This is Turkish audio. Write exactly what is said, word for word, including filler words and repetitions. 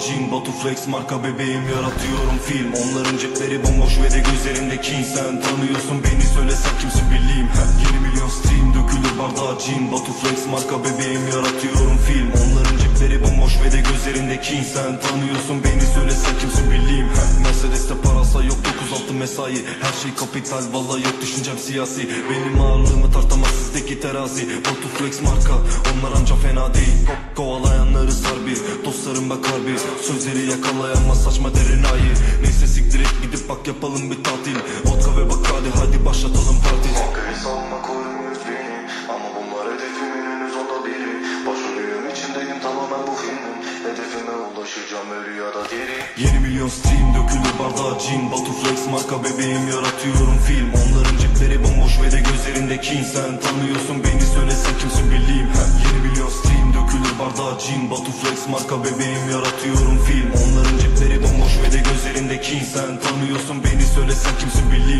P U B G'yim Batuflex marka bebeğim, yaratıyorum film. Onların cepleri bomboş ve de gözlerimde kin. Sen tanıyorsun beni, söylesen kimsin bileyim. Yirmi milyon stream dökülür bardağcıyım. Batuflex marka bebeğim, yaratıyorum film. Onların cepleri bomboş ve de gözlerinde kin. Sen tanıyorsun beni, söylesen kimsin bileyim. Mercedes'te parasa yok, dokuz altı mesai. Her şey kapital, valla yok düşüncem siyasi. Benim ağırlığımı tartamaz sizdeki terazi. Batuflex marka, onlar anca fena değil. Pop kovalayanları sar bir, dostlarım bakar bir. Sözleri yakalayamaz saçma derin ayı. Neyse siktir et, gidip bak yapalım bir tatil. Vodka ve bak hadi hadi başlatalım parti. Markayı salma koymuyor beni, ama bunlar hedefimin henüz onda biri. Başvuruyorum içindeyim tamamen bu filmin. Hedefime ulaşacağım ölü ya da diri. Yirmi milyon stream dökülür bardağcıyım. Batuflex marka bebeğim, yaratıyorum film. Onların cepleri bomboş ve de gözlerinde kin. Sen tanıyorsun beni, söylesen kimsin bileyim. Yirmi milyon stream dökülür bardağcıyım. Batuflex marka bebeğim, yaratıyorum film. Onların cepleri bomboş ve de gözlerinde kin. Sen tanıyorsun beni, söylesen kimsin bileyim.